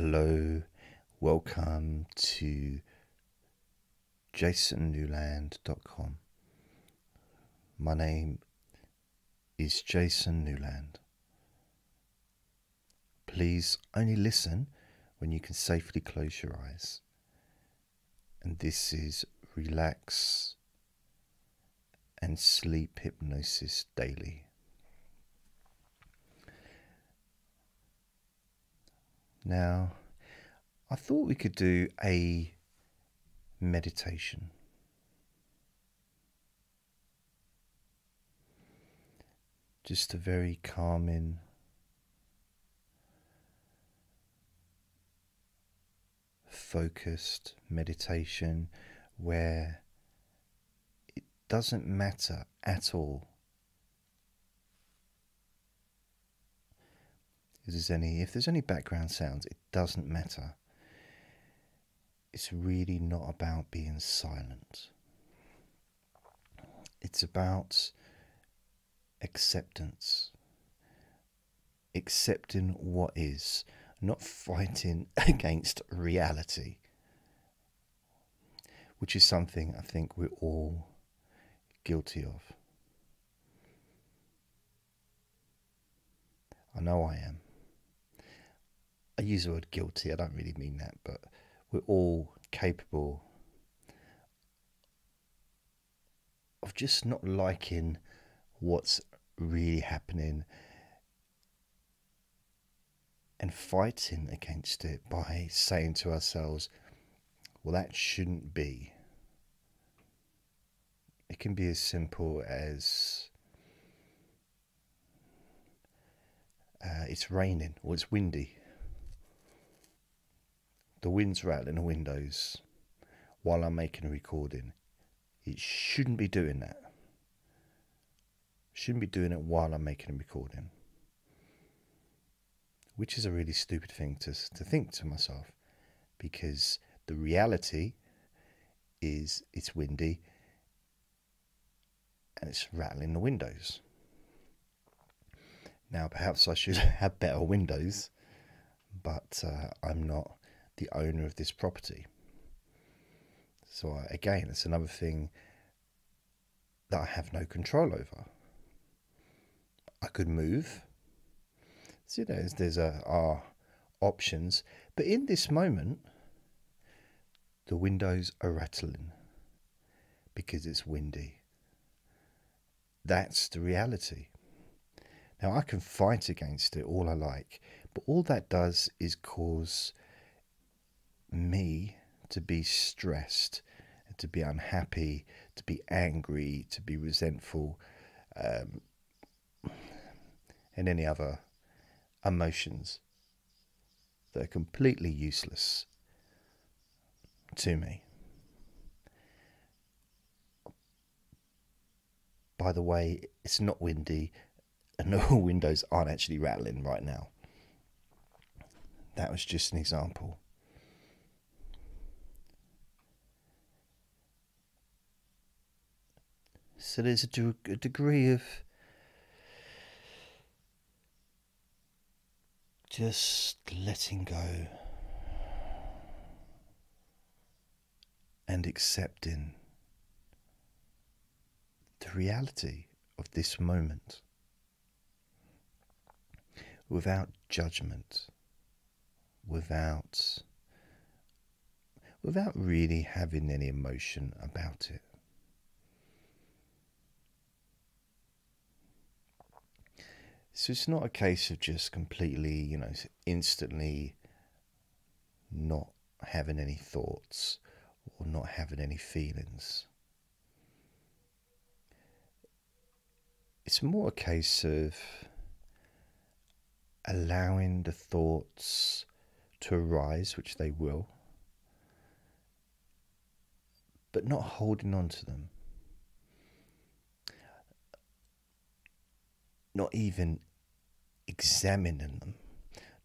Hello, welcome to jasonnewland.com. My name is Jason Newland. Please only listen when you can safely close your eyes. And this is Relax and Sleep Hypnosis Daily. Now, I thought we could do a meditation. Just a very calming, focused meditation where it doesn't matter at all if there's any background sounds. It doesn't matter. It's really not about being silent. It's about acceptance. Accepting what is, not fighting against reality, which is something I think we're all guilty of. I know I am. I use the word guilty, I don't really mean that, but we're all capable of just not liking what's really happening and fighting against it by saying to ourselves, well, that shouldn't be. It can be as simple as it's raining or it's windy. The wind's rattling the windows while I'm making a recording. It shouldn't be doing that. Shouldn't be doing it while I'm making a recording. Which is a really stupid thing to think to myself, because the reality is it's windy and it's rattling the windows. Now, perhaps I should have better windows, but I'm not the owner of this property. So again, it's another thing that I have no control over. I could move. So there's options, but in this moment, the windows are rattling because it's windy. That's the reality. Now, I can fight against it all I like, but all that does is cause me to be stressed, to be unhappy, to be angry, to be resentful, and any other emotions that are completely useless to me. By the way, it's not windy and all windows aren't actually rattling right now. That was just an example. So there's a degree of just letting go and accepting the reality of this moment without judgment, without really having any emotion about it. So it's not a case of just completely, instantly not having any thoughts or not having any feelings. It's more a case of allowing the thoughts to arise, which they will, but not holding on to them. Not even examining them,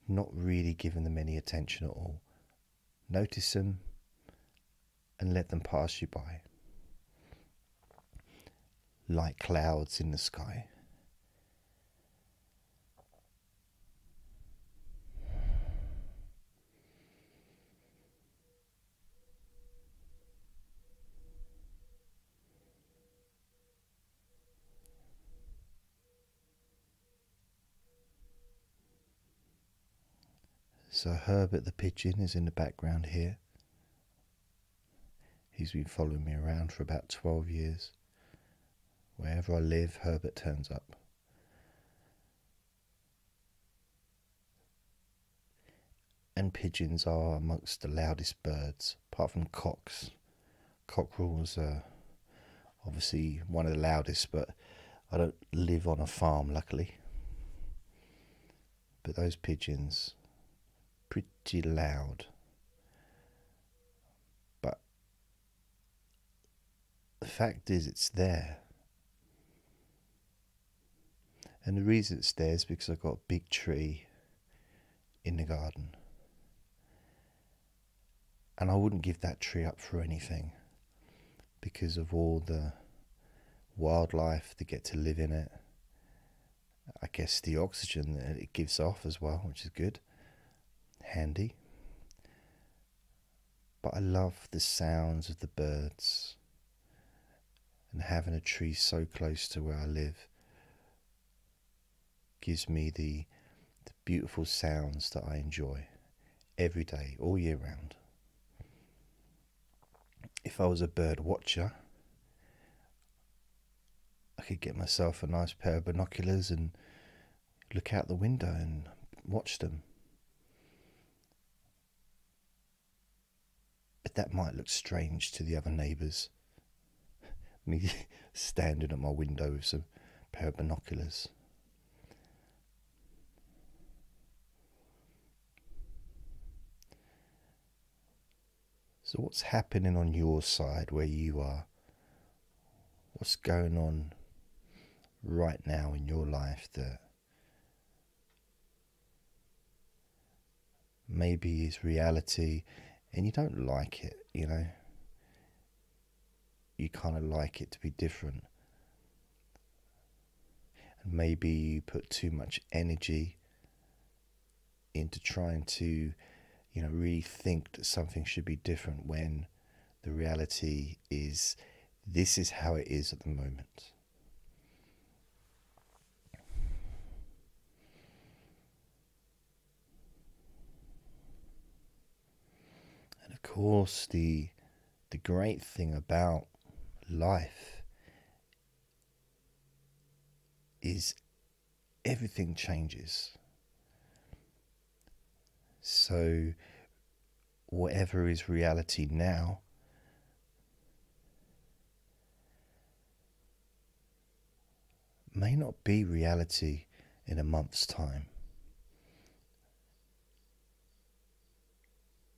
not really giving them any attention at all. Notice them and let them pass you by. Like clouds in the sky. So Herbert the pigeon is in the background here. He's been following me around for about 12 years. Wherever I live, Herbert turns up. And pigeons are amongst the loudest birds, apart from cocks. Cockerels are obviously one of the loudest, but I don't live on a farm, luckily. But those pigeons, pretty loud. But the fact is, it's there. And the reason it's there is because I've got a big tree in the garden. And I wouldn't give that tree up for anything because of all the wildlife that get to live in it. I guess the oxygen that it gives off as well, which is good, handy. But I love the sounds of the birds, and having a tree so close to where I live gives me the beautiful sounds that I enjoy every day, all year round. If I was a bird watcher, I could get myself a nice pair of binoculars and look out the window and watch them. But that might look strange to the other neighbours. Me standing at my window with some pair of binoculars. So what's happening on your side where you are? What's going on right now in your life that maybe is reality and you don't like it, you know? You kind of like it to be different. And maybe you put too much energy into trying to, you know, really think that something should be different when the reality is this is how it is at the moment. And of course, the great thing about life is everything changes. So whatever is reality now may not be reality in a month's time.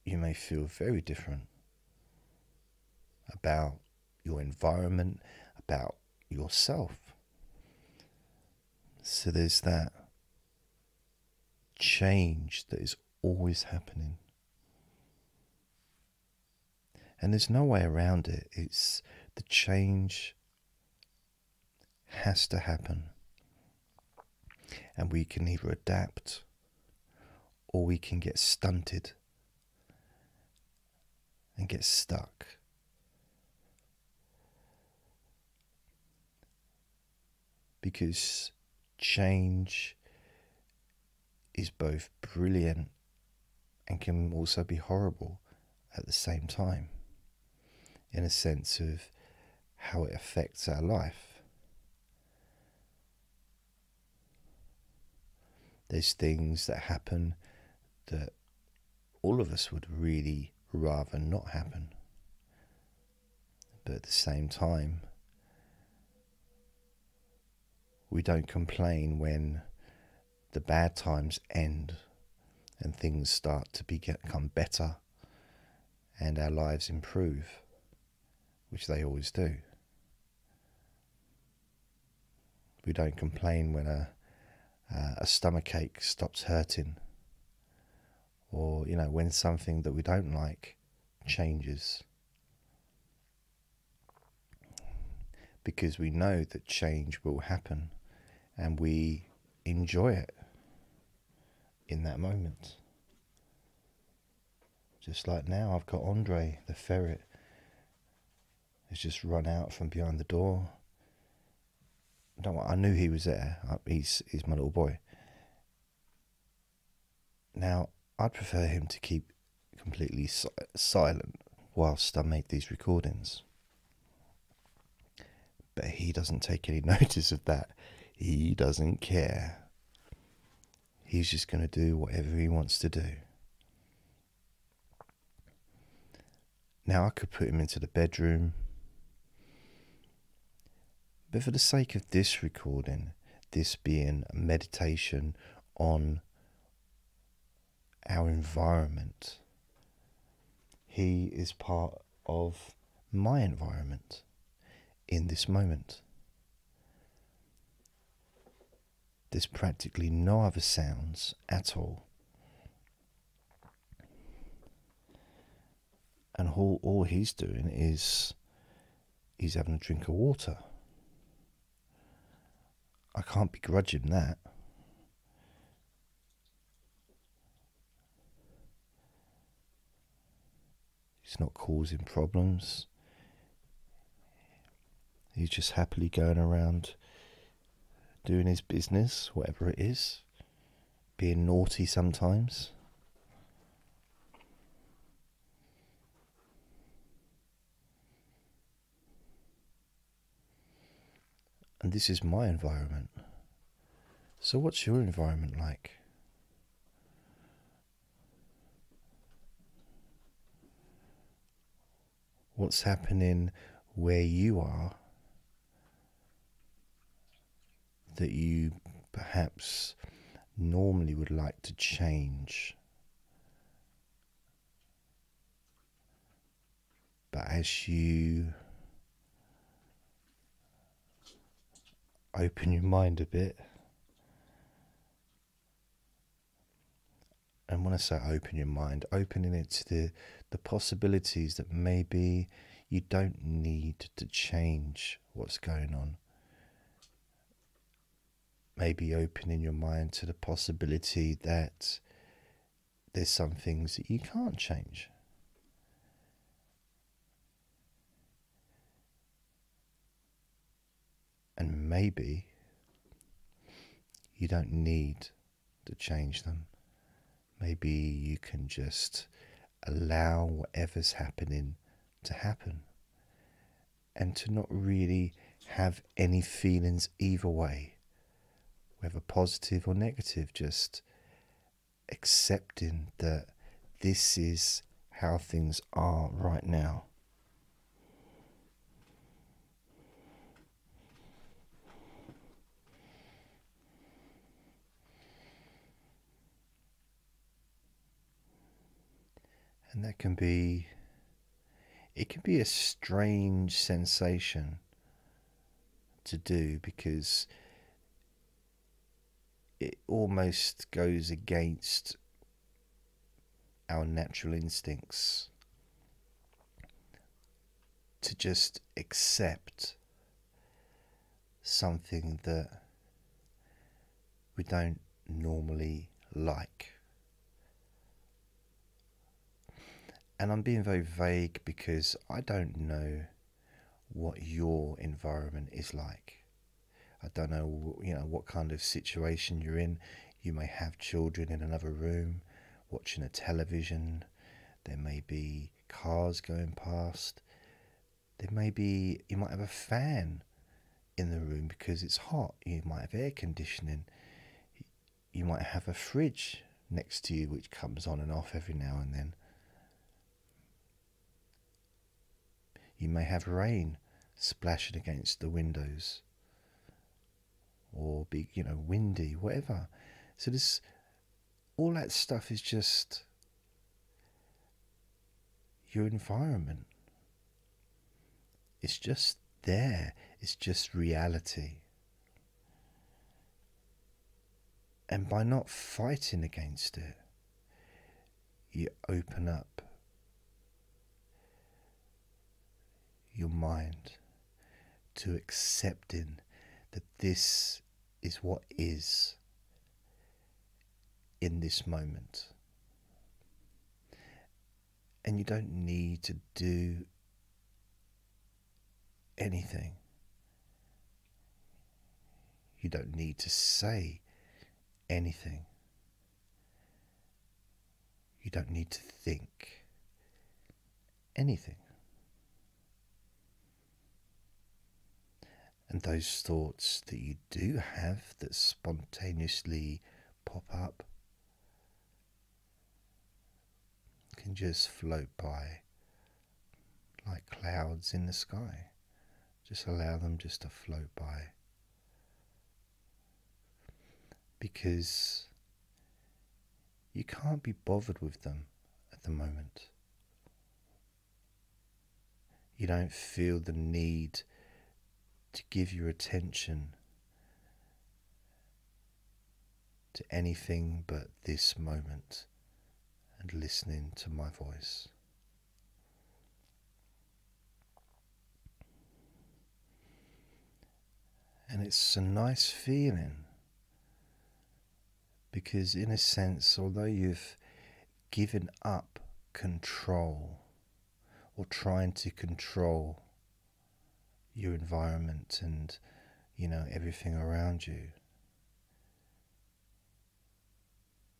You may feel very different about your environment, about yourself. So there's that change that is always happening, and there's no way around it. It's the change has to happen, and we can either adapt or we can get stunted and get stuck. Because change is both brilliant and can also be horrible at the same time, in a sense of how it affects our life. There's things that happen that all of us would really rather not happen. But at the same time, we don't complain when the bad times end and things start to become better and our lives improve, which they always do. We don't complain when a stomachache stops hurting, or, you know, when something that we don't like changes, because we know that change will happen and we enjoy it in that moment. Just like now, I've got Andre the ferret has just run out from behind the door. I knew he was there. He's my little boy. Now I'd prefer him to keep completely silent whilst I make these recordings. But he doesn't take any notice of that. He doesn't care. He's just going to do whatever he wants to do. Now I could put him into the bedroom. But for the sake of this recording, this being a meditation on our environment, he is part of my environment in this moment. There's practically no other sounds at all. And all he's doing is he's having a drink of water. I can't begrudge him that. He's not causing problems. He's just happily going around doing his business, whatever it is, being naughty sometimes. And this is my environment. So what's your environment like? What's happening where you are that you perhaps normally would like to change? But as you open your mind a bit, and when I say open your mind, opening it to the possibilities that maybe you don't need to change what's going on. Maybe opening your mind to the possibility that there's some things that you can't change. And maybe you don't need to change them. Maybe you can just allow whatever's happening to happen and to not really have any feelings either way, whether positive or negative, just accepting that this is how things are right now. And that can be, it can be a strange sensation to do, because it almost goes against our natural instincts to just accept something that we don't normally like. And I'm being very vague because I don't know what your environment is like. I don't know, what kind of situation you're in. You may have children in another room watching a television. There may be cars going past. There may be, you might have a fan in the room because it's hot. You might have air conditioning. You might have a fridge next to you which comes on and off every now and then. You may have rain splashing against the windows, or be, windy, whatever. So this, all that stuff is just your environment. It's just there. It's just reality. And by not fighting against it, you open up your mind to accepting that this is what is in this moment, and you don't need to do anything. You don't need to say anything. You don't need to think anything. And those thoughts that you do have that spontaneously pop up can just float by like clouds in the sky. Just allow them just to float by. Because you can't be bothered with them at the moment. You don't feel the need to give your attention to anything but this moment and listening to my voice. And it's a nice feeling, because in a sense, although you've given up control or trying to control your environment and, you know, everything around you,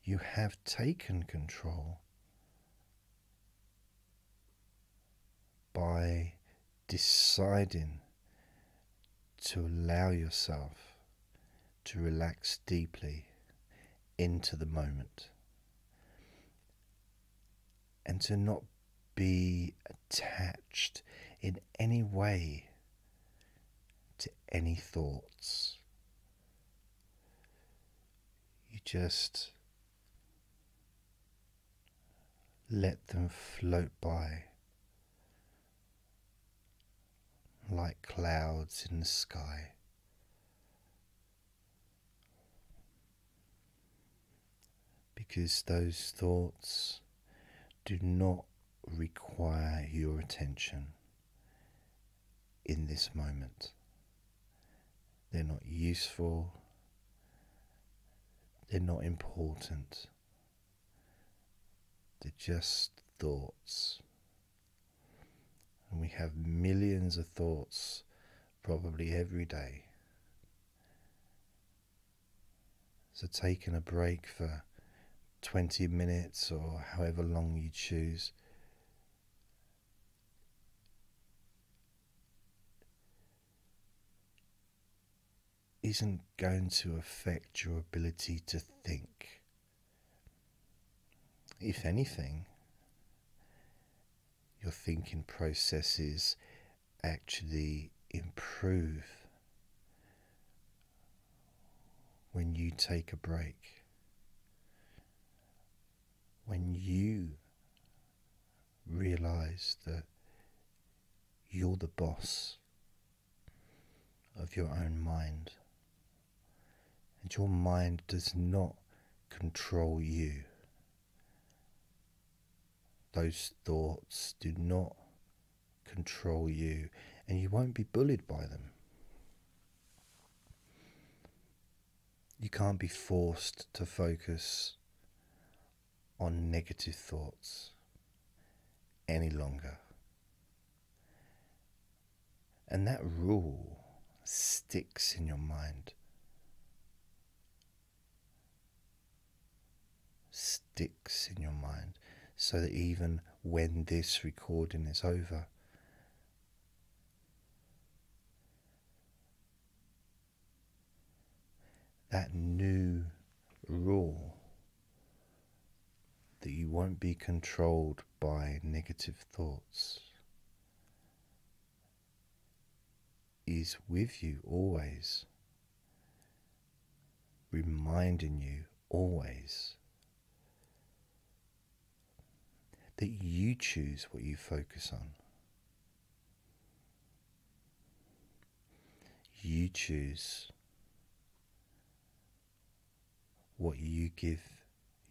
you have taken control by deciding to allow yourself to relax deeply into the moment and to not be attached in any way to any thoughts. You just let them float by like clouds in the sky. Because those thoughts do not require your attention in this moment. They're not useful. They're not important. They're just thoughts. And we have millions of thoughts probably every day. So taking a break for 20 minutes or however long you choose isn't going to affect your ability to think. If anything, your thinking processes actually improve when you take a break, when you realize that you're the boss of your own mind and your mind does not control you. Those thoughts do not control you, and you won't be bullied by them. You can't be forced to focus on negative thoughts any longer. And that rule sticks in your mind, sticks in your mind. So that even when this recording is over, that new rule that you won't be controlled by negative thoughts is with you always, reminding you always that you choose what you focus on. You choose what you give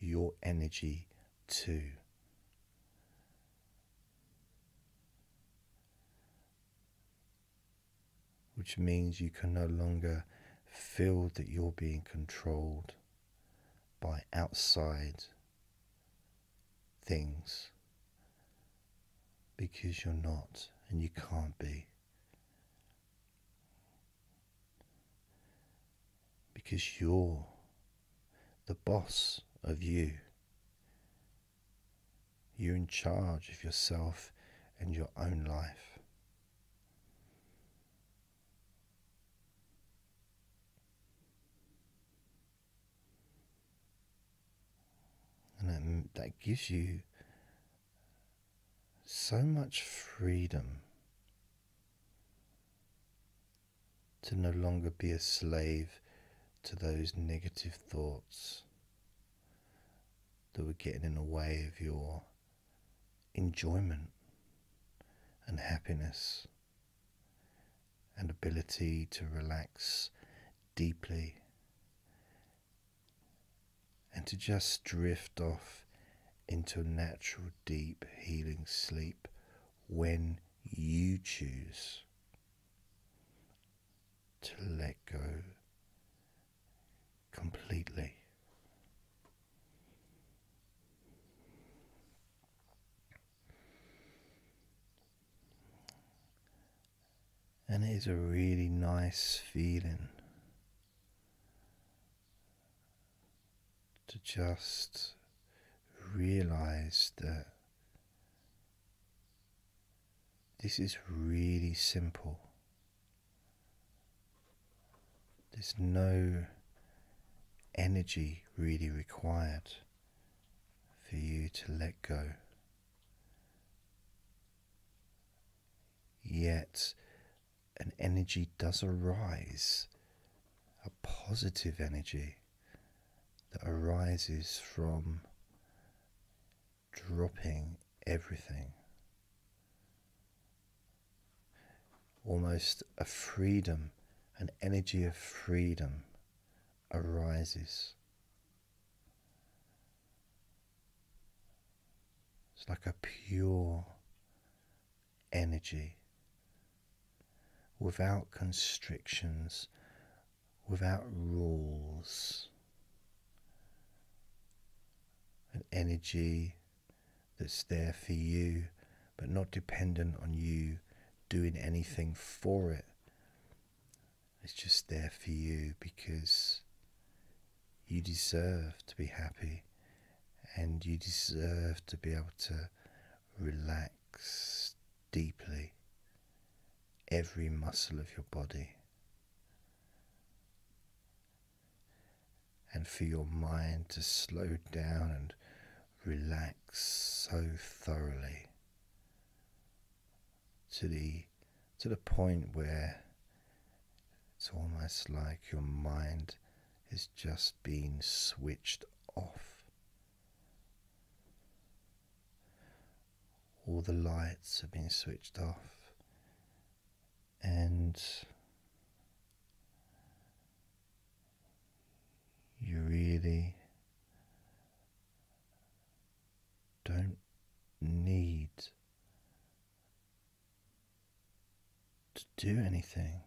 your energy to. Which means you can no longer feel that you're being controlled by outside things. Because you're not, and you can't be. Because you're the boss of you. You're in charge of yourself and your own life. And that gives you so much freedom to no longer be a slave to those negative thoughts that were getting in the way of your enjoyment and happiness and ability to relax deeply and to just drift off into a natural, deep, healing sleep when you choose to let go completely. And it is a really nice feeling to just realize that this is really simple. There's no energy really required for you to let go. Yet an energy does arise, a positive energy that arises from dropping everything. Almost a freedom, an energy of freedom arises. It's like a pure energy without constrictions, without rules. An energy that's there for you, but not dependent on you doing anything for it. It's just there for you because you deserve to be happy and you deserve to be able to relax deeply every muscle of your body. And for your mind to slow down and relax so thoroughly to the point where it's almost like your mind is just being switched off. All the lights have been switched off and you really don't need to do anything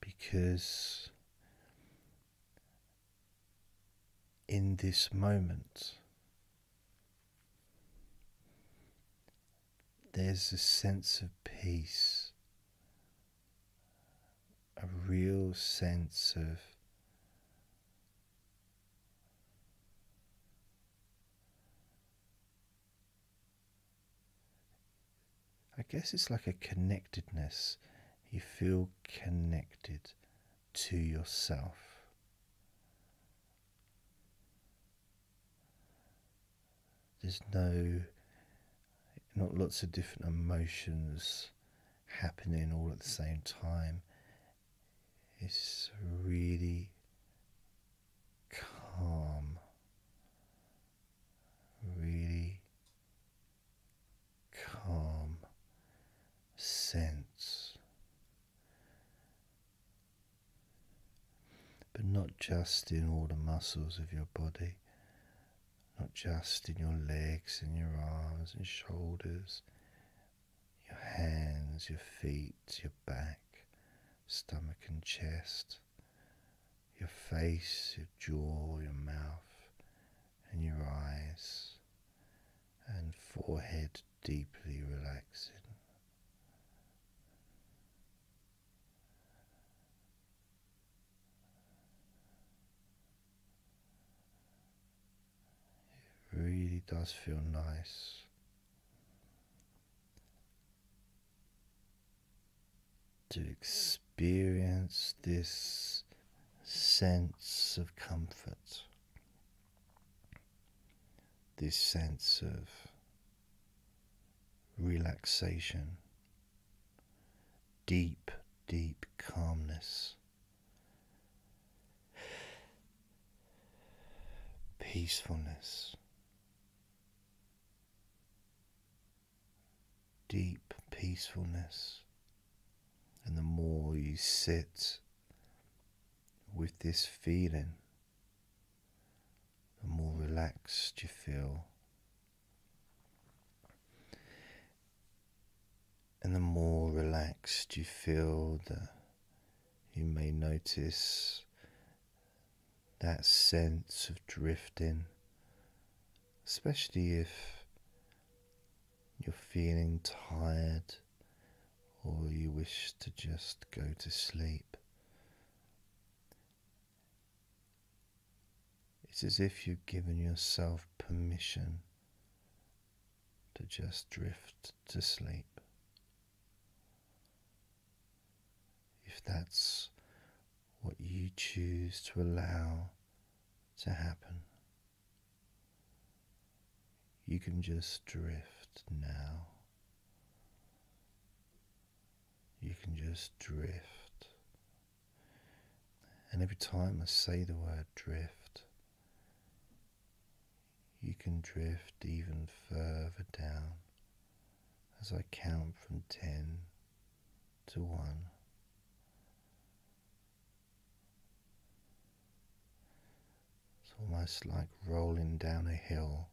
because in this moment there's a sense of peace, a real sense of I guess it's like a connectedness. You feel connected to yourself. There's not lots of different emotions happening all at the same time. It's really calm, really calm sense, but not just in all the muscles of your body, not just in your legs and your arms and shoulders, your hands, your feet, your back, stomach and chest, your face, your jaw, your mouth and your eyes and forehead deeply relaxing. does feel nice. To experience this sense of comfort, this sense of relaxation, deep, deep calmness, peacefulness, deep peacefulness. And the more you sit with this feeling, the more relaxed you feel. And the more relaxed you feel, you may notice that sense of drifting, especially if you're feeling tired or you wish to just go to sleep. It's as if you've given yourself permission to just drift to sleep. If that's what you choose to allow to happen, you can just drift now. You can just drift. And every time I say the word drift, you can drift even further down as I count from 10 to 1. It's almost like rolling down a hill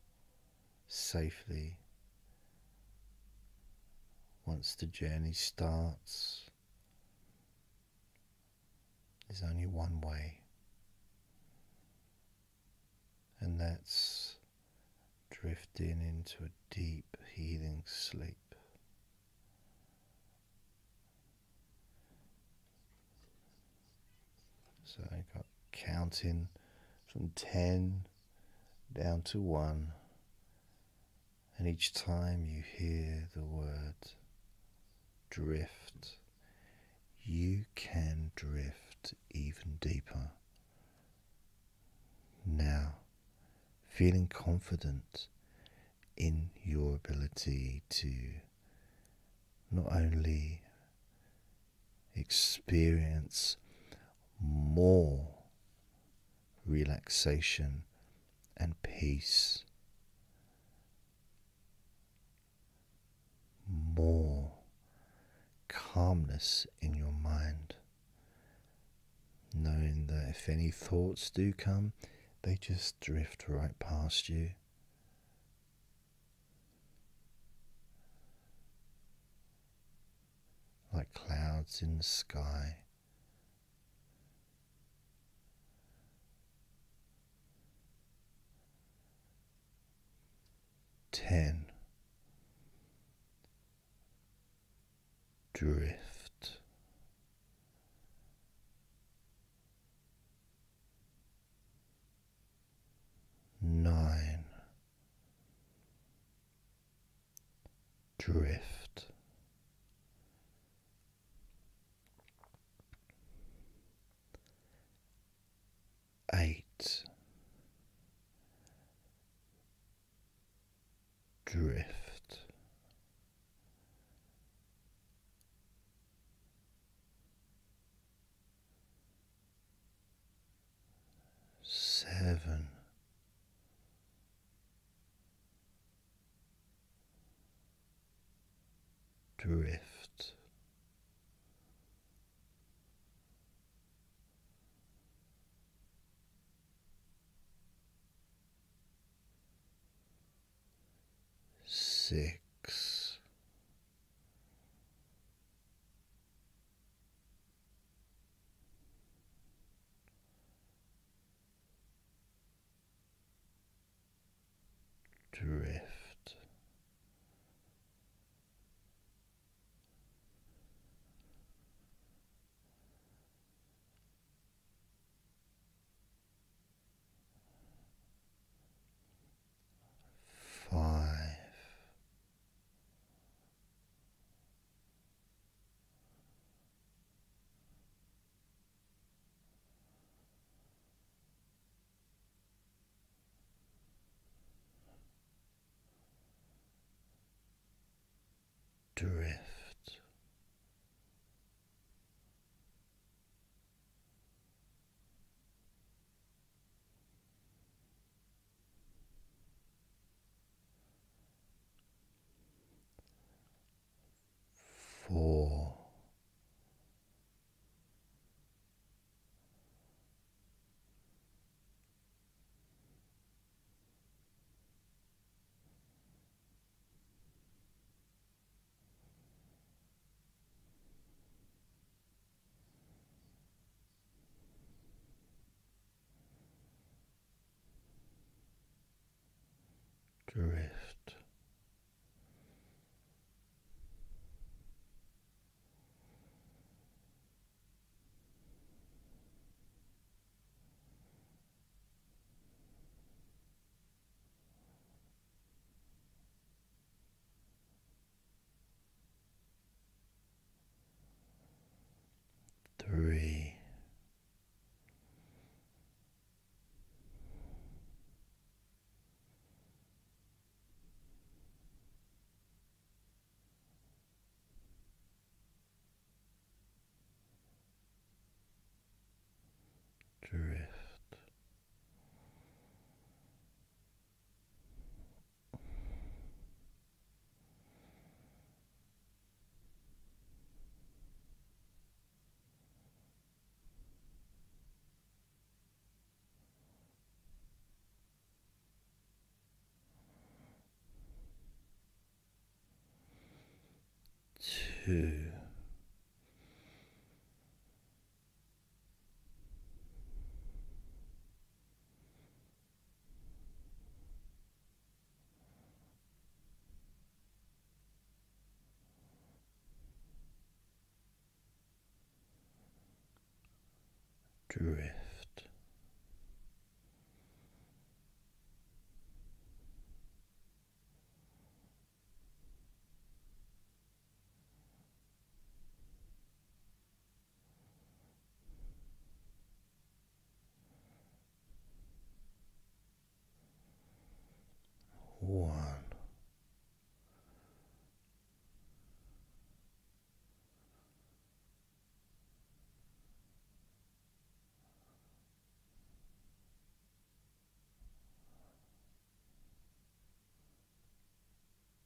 safely. Once the journey starts, there's only one way, and that's drifting into a deep, healing sleep. So I got counting from 10 down to 1, and each time you hear the word drift, you can drift even deeper. Now, feeling confident in your ability to not only experience more relaxation and peace, more calmness in your mind, knowing that if any thoughts do come, they just drift right past you. Like clouds in the sky. Ten. Drift. 9. Drift. 8. Drift. 7. Drift. 6. Drift. drift. Four. Drift. Drift. Two. Drift. One.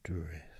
Drift.